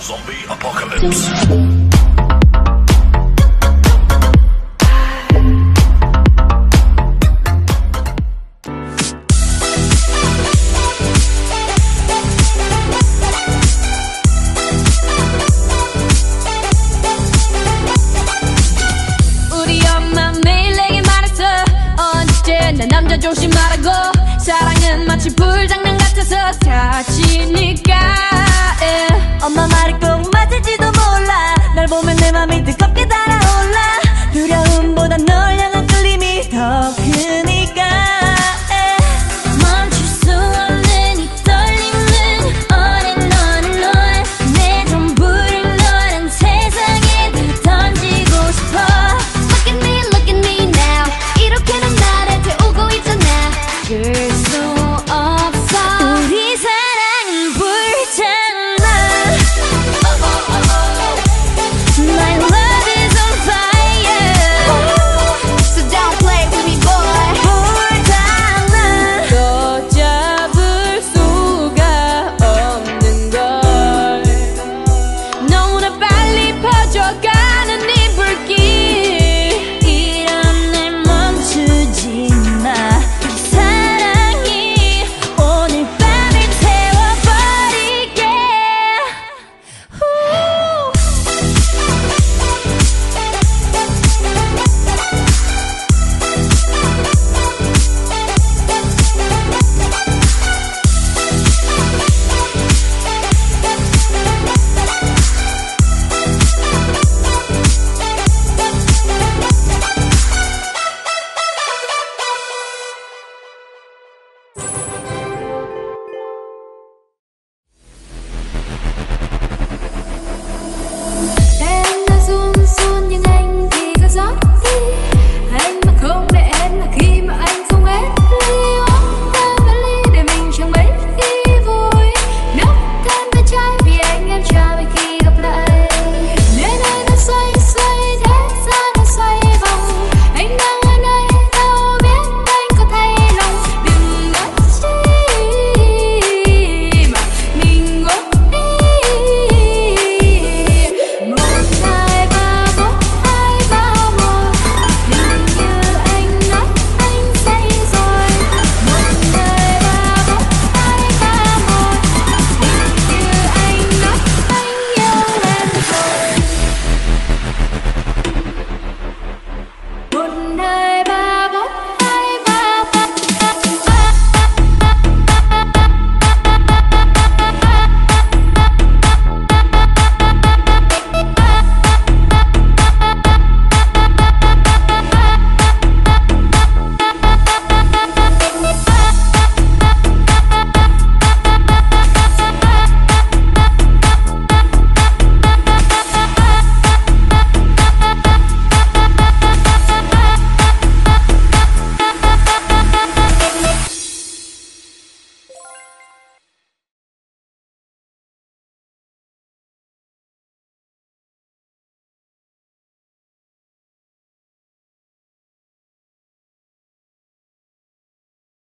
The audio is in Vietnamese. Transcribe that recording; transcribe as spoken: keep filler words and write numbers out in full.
Zombie apocalypse.